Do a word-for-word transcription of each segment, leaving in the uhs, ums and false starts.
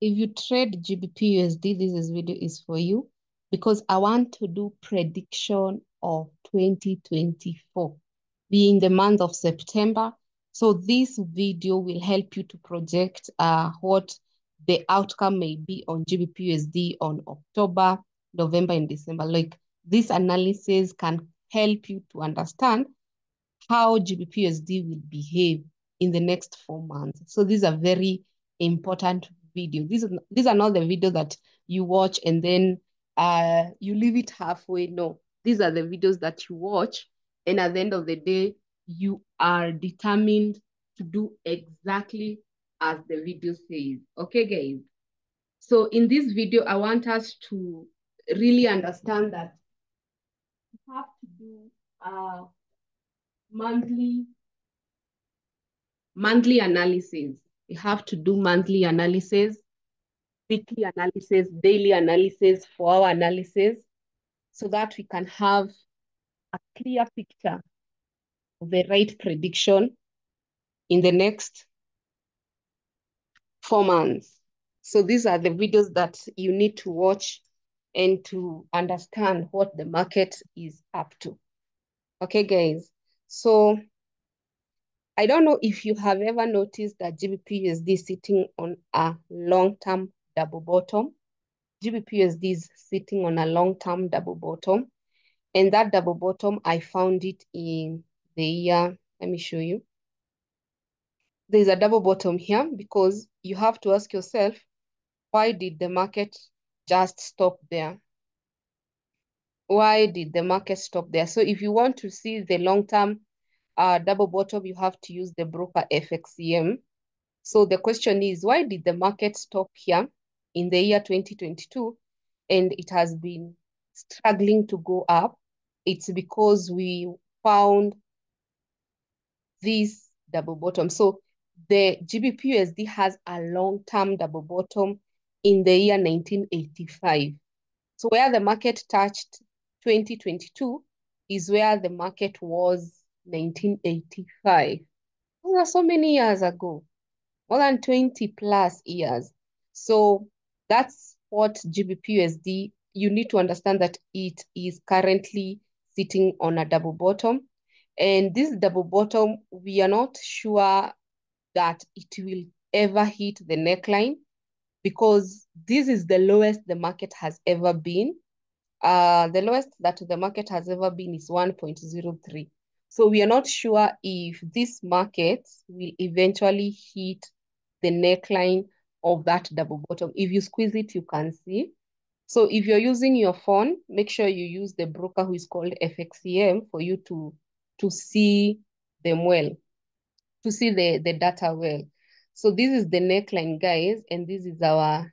if you trade G B P U S D, this is video is for you, because I want to do prediction of twenty twenty-four, being the month of September. So this video will help you to project uh, what the outcome may be on G B P U S D on October, November, and December. Like, this analysis can help you to understand how G B P U S D will behave in the next four months. So these are very important videos. These are, these are not the videos that you watch and then uh, you leave it halfway. No, these are the videos that you watch, and at the end of the day, you are determined to do exactly as the video says. Okay, guys? So in this video, I want us to really understand that you have to do uh, monthly, monthly analysis. You have to do monthly analysis, weekly analysis, daily analysis, four-hour analysis, so that we can have a clear picture, the right prediction in the next four months. So these are the videos that you need to watch and to understand what the market is up to. Okay, guys. So I don't know if you have ever noticed that G B P U S D is sitting on a long-term double bottom. G B P U S D is sitting on a long-term double bottom. And that double bottom, I found it in the year, let me show you. There's a double bottom here, because you have to ask yourself, why did the market just stop there? Why did the market stop there? So if you want to see the long-term uh, double bottom, you have to use the broker F X C M. So the question is, why did the market stop here in the year twenty twenty-two? And it has been struggling to go up. It's because we found this double bottom. So the G B P U S D has a long-term double bottom in the year nineteen eighty-five. So where the market touched twenty twenty-two is where the market was nineteen eighty-five. Those are so many years ago, more than twenty plus years. So that's what G B P U S D, you need to understand that it is currently sitting on a double bottom. And this double bottom, we are not sure that it will ever hit the neckline, because this is the lowest the market has ever been. Uh, the lowest that the market has ever been is one point zero three. So we are not sure if this market will eventually hit the neckline of that double bottom. If you squeeze it, you can see. So if you're using your phone, make sure you use the broker who is called F X C M for you to to see them well, to see the, the data well. So this is the neckline, guys, and this is our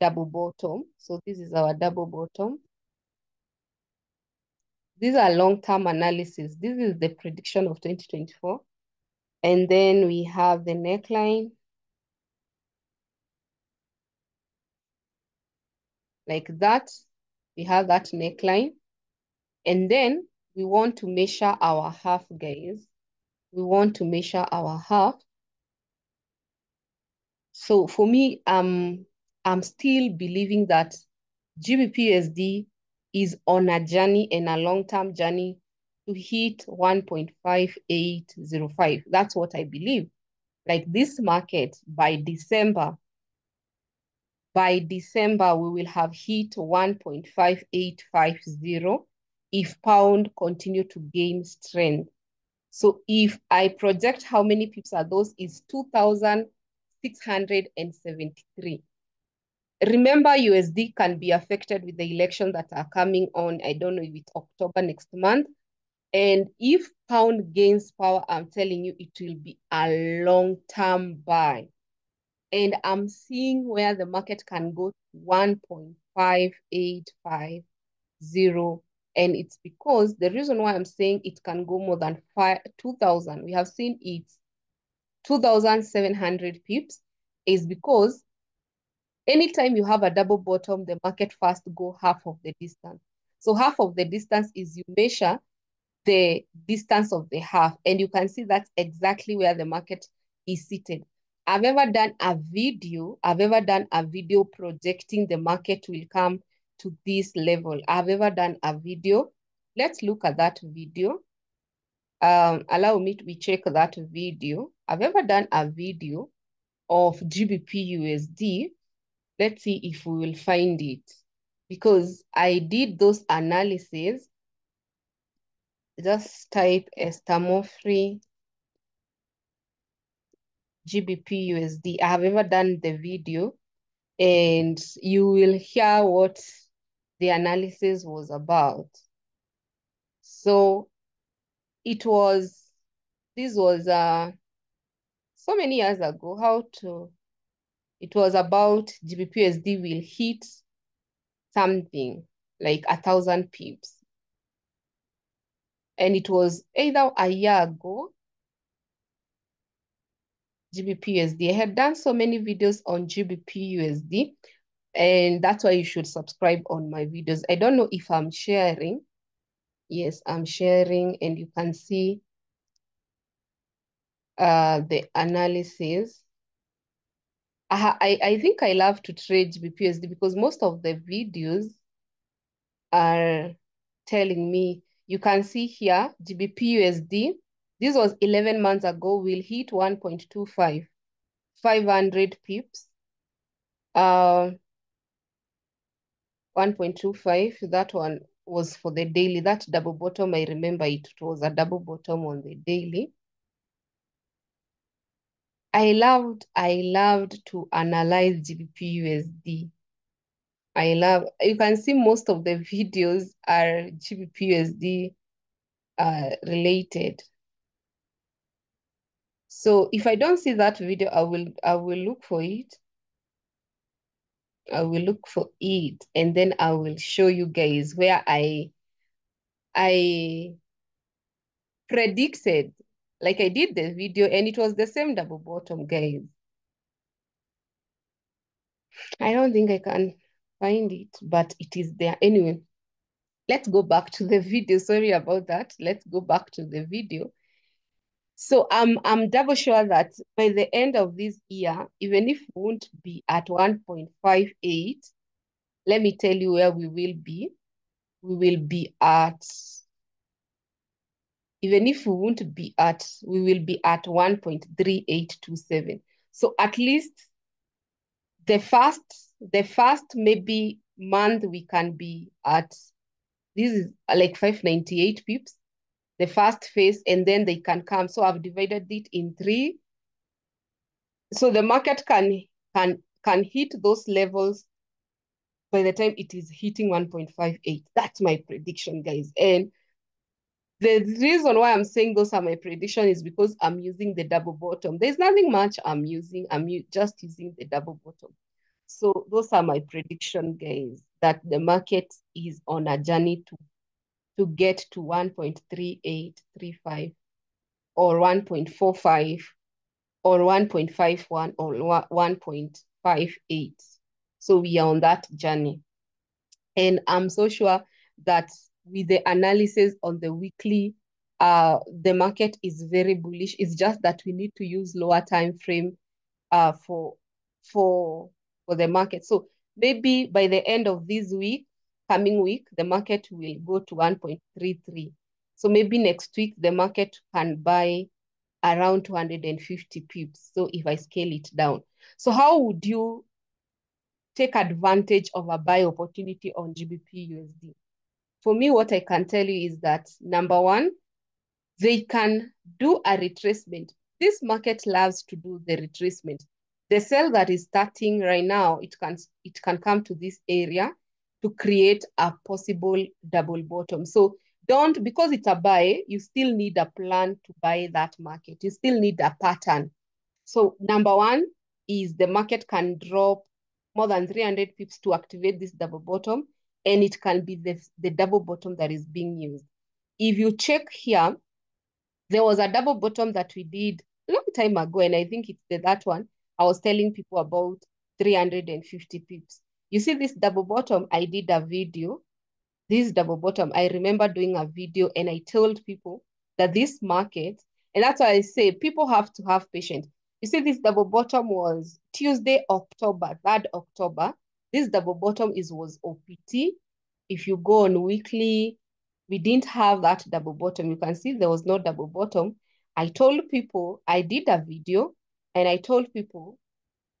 double bottom. So this is our double bottom. These are long-term analysis. This is the prediction of twenty twenty-four. And then we have the neckline, like that. We have that neckline. And then we want to measure our half, guys. We want to measure our half. So for me, um, I'm still believing that G B P U S D is on a journey, and a long-term journey, to hit one point five eight zero five. That's what I believe. Like, this market, by December, by December, we will have hit one point five eight five zero. If pound continue to gain strength. So if I project how many pips are those, is two thousand six hundred seventy-three. Remember, U S D can be affected with the election that are coming on. I don't know if it's October next month. And if pound gains power, I'm telling you, it will be a long-term buy. And I'm seeing where the market can go to one point five eight five zero. And it's because the reason why I'm saying it can go more than two thousand, we have seen it's two thousand seven hundred pips, is because anytime you have a double bottom, the market first go half of the distance. So half of the distance is you measure the distance of the half. And you can see that's exactly where the market is seated. I've ever done a video, I've ever done a video projecting the market will come to this level. I've ever done a video. Let's look at that video. Um, allow me to we check that video. I've ever done a video of G B P U S D. Let's see if we will find it, because I did those analyses. Just type Esther Mofri G B P U S D. I have ever done the video, and you will hear what the analysis was about. So it was, this was uh, so many years ago, how to, it was about G B P U S D will hit something like a thousand pips. And it was either a year ago, G B P U S D. I had done so many videos on G B P U S D, and that's why you should subscribe on my videos. I don't know if I'm sharing. Yes, I'm sharing, and you can see uh, the analysis. I, I, I think I love to trade G B P U S D because most of the videos are telling me, you can see here, G B P U S D, this was eleven months ago, will hit one point two five, five hundred pips. Uh, one point two five, that one was for the daily, that double bottom, I remember it, it was a double bottom on the daily. I loved, I loved to analyze G B P U S D. I love, you can see most of the videos are G B P U S D uh, related. So if I don't see that video, I will, I will look for it. I will look for it, and then I will show you guys where I, I predicted, like I did the video, and it was the same double bottom, guys. I don't think I can find it, but it is there. Anyway, let's go back to the video. Sorry about that. Let's go back to the video. So I'm, I'm double sure that by the end of this year, even if we won't be at one point five eight, let me tell you where we will be. We will be at, even if we won't be at, we will be at one point three eight two seven. So at least the first, the first maybe month we can be at, this is like five ninety-eight pips, the first phase, and then they can come. So I've divided it in three. So the market can, can, can hit those levels by the time it is hitting one point five eight. That's my prediction, guys. And the reason why I'm saying those are my prediction is because I'm using the double bottom. There's nothing much I'm using. I'm just using the double bottom. So those are my prediction, guys, that the market is on a journey to, to get to one point three eight three five or one point four five or one point five one or one point five eight. So we are on that journey. And I'm so sure that with the analysis on the weekly, uh, the market is very bullish. It's just that we need to use lower time frame uh, for, for, for the market. So maybe by the end of this week, coming week, the market will go to one point three three. So maybe next week, the market can buy around two hundred fifty pips. So if I scale it down. So how would you take advantage of a buy opportunity on G B P U S D? For me, what I can tell you is that, number one, they can do a retracement. This market loves to do the retracement. The sell that is starting right now, it can, it can come to this area to create a possible double bottom. So don't, because it's a buy, you still need a plan to buy that market. You still need a pattern. So number one is the market can drop more than three hundred pips to activate this double bottom, and it can be the, the double bottom that is being used. If you check here, there was a double bottom that we did a long time ago, and I think it's the, that one. I was telling people about three hundred fifty pips. You see this double bottom, I did a video. This double bottom, I remember doing a video, and I told people that this market, and that's why I say people have to have patience. You see, this double bottom was Tuesday, October, third October. This double bottom is was O P T. If you go on weekly, we didn't have that double bottom. You can see there was no double bottom. I told people, I did a video, and I told people,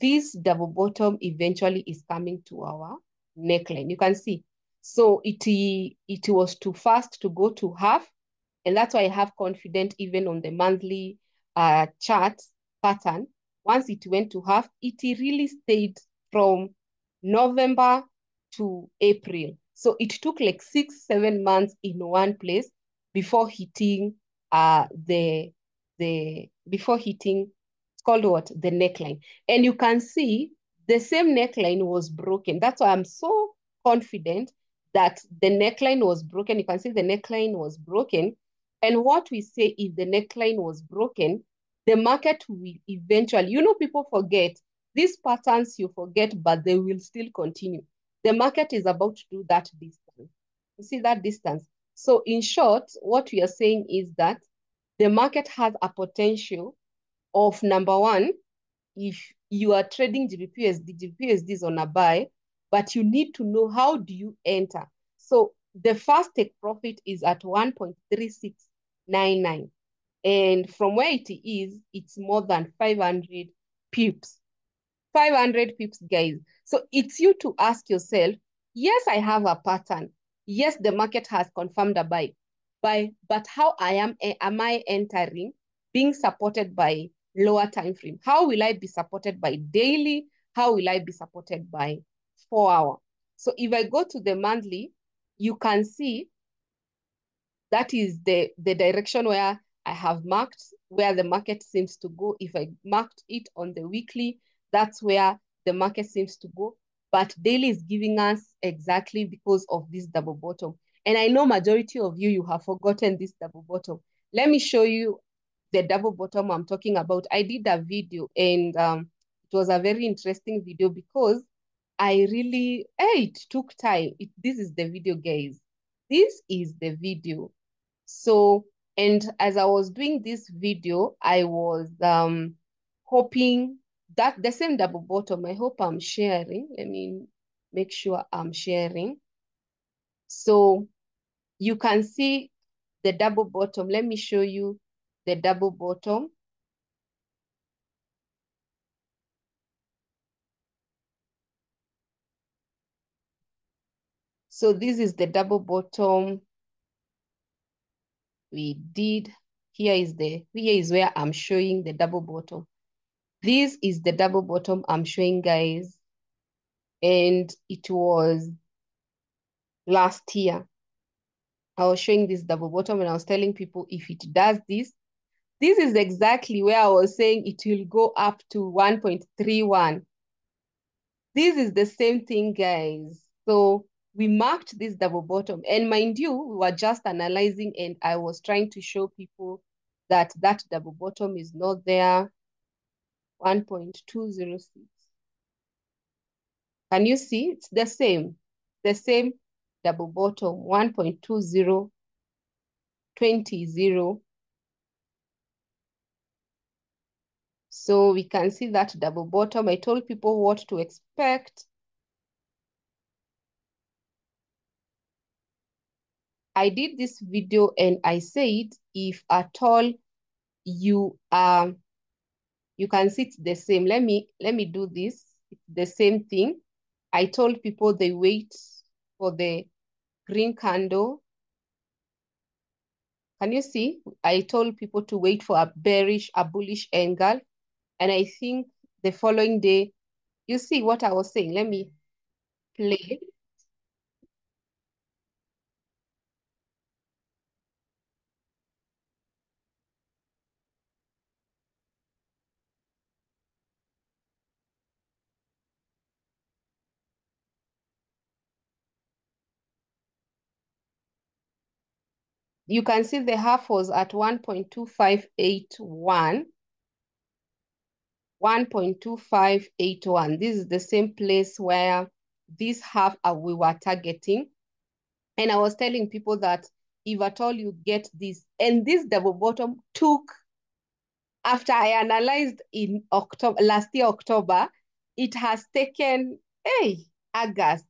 this double bottom eventually is coming to our neckline. You can see. So it, it was too fast to go to half. And that's why I have confidence even on the monthly uh, chart pattern. Once it went to half, it really stayed from November to April. So it took like six, seven months in one place before hitting uh the the before hitting it's called what the neckline. And you can see the same neckline was broken. That's why I'm so confident that the neckline was broken. You can see the neckline was broken. And what we say, if the neckline was broken, the market will eventually, you know, people forget these patterns, you forget, but they will still continue. The market is about to do that distance. You see that distance. So in short, what we are saying is that the market has a potential of, number one, if you are trading G B P U S D, G B P U S D is on a buy, but you need to know how do you enter. So the first take profit is at one point three six nine nine. And from where it is, it's more than five hundred pips. five hundred pips, guys. So it's you to ask yourself, yes, I have a pattern. Yes, the market has confirmed a buy. By, but how I am, am I entering being supported by lower time frame? How will I be supported by daily? How will I be supported by four hour? So if I go to the monthly, you can see that is the, the direction where I have marked, where the market seems to go. If I marked it on the weekly, that's where the market seems to go. But daily is giving us exactly because of this double bottom. And I know majority of you, you have forgotten this double bottom. Let me show you the double bottom I'm talking about. I did a video and um, it was a very interesting video because I really, hey, it took time. It, this is the video, guys. This is the video. So, and as I was doing this video, I was um, hoping that the same double bottom, I hope I'm sharing. Let me make sure I'm sharing. So you can see the double bottom. Let me show you the double bottom. So this is the double bottom we did. Here is the, here is where I'm showing the double bottom. This is the double bottom I'm showing, guys, and it was last year. I was showing this double bottom and I was telling people if it does this, this is exactly where I was saying it will go up to one point three one. This is the same thing, guys. So we marked this double bottom, and mind you, we were just analyzing and I was trying to show people that that double bottom is not there. one point two zero six. Can you see? It's the same, the same double bottom, one point two zero, twenty, zero. So we can see that double bottom. I told people what to expect. I did this video and I said, if at all you are, you can see it's the same. Let me let me do this. It's the same thing. I told people they wait for the green candle. Can you see? I told people to wait for a bearish, a bullish angle. And I think the following day, you see what I was saying. Let me play. You can see the half was at one point two five eight one. one point two five eight one. This is the same place where this half we were targeting. And I was telling people that if at all you get this, and this double bottom took after I analyzed in October, last year, October, it has taken, hey, August,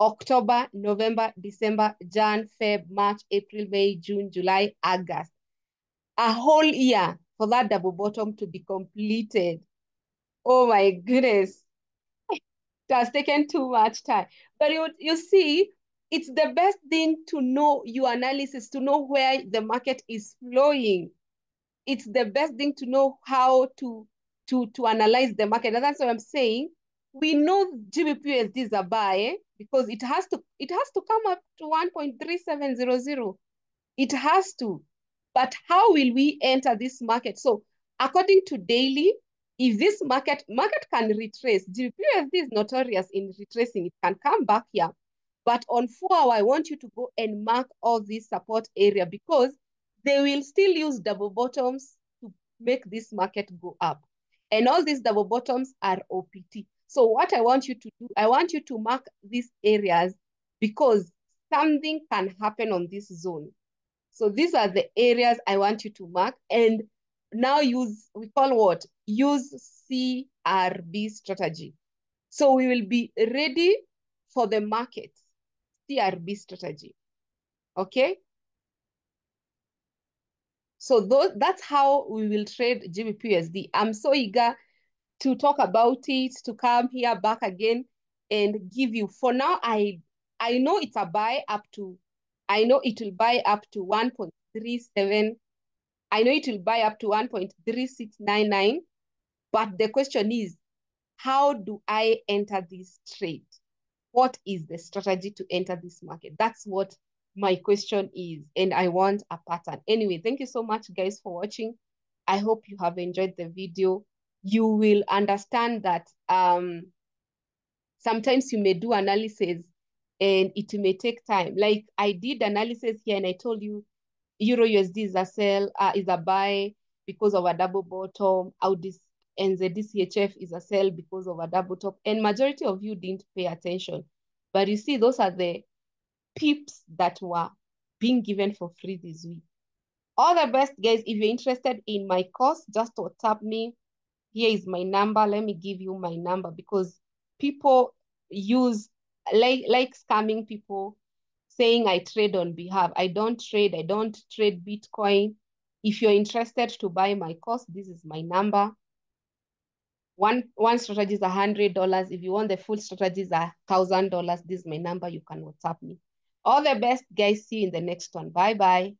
October, November, December, Jan, Feb, March, April, May, June, July, August. A whole year for that double bottom to be completed. Oh my goodness. It has taken too much time. But you, you see, it's the best thing to know your analysis, to know where the market is flowing. It's the best thing to know how to, to, to analyze the market. And that's what I'm saying. We know G B P U S D is a buy, eh? Because it has to it has to come up to one point three seven zero zero. It has to. But how will we enter this market? So according to daily, if this market, market can retrace, G B P U S D is notorious in retracing. It can come back here. But on four hour, I want you to go and mark all these support area because they will still use double bottoms to make this market go up. And all these double bottoms are O P T. So what I want you to do, I want you to mark these areas because something can happen on this zone. So these are the areas I want you to mark. And now use, we call what? Use C R B strategy. So we will be ready for the market, C R B strategy, okay? So those, that's how we will trade G B P U S D. I'm so eager to talk about it, to come here back again and give you. For now, I I know it's a buy up to, I know it will buy up to one point three seven, I know it will buy up to one point three six nine nine, but the question is, how do I enter this trade? What is the strategy to enter this market? That's what my question is, and I want a pattern. Anyway, thank you so much, guys, for watching. I hope you have enjoyed the video. You will understand that um, sometimes you may do analysis and it may take time. Like I did analysis here and I told you Euro U S D is a sell, uh, is a buy because of a double bottom. Audis and the D C H F is a sell because of a double top. And majority of you didn't pay attention. But you see, those are the pips that were being given for free this week. All the best, guys. If you're interested in my course, just WhatsApp me. Here is my number. Let me give you my number because people use, like, like scamming people saying I trade on behalf. I don't trade. I don't trade Bitcoin. If you're interested to buy my course, this is my number. One, one strategy is one hundred dollars. If you want the full strategies, one thousand dollars. This is my number. You can WhatsApp me. All the best, guys. See you in the next one. Bye-bye.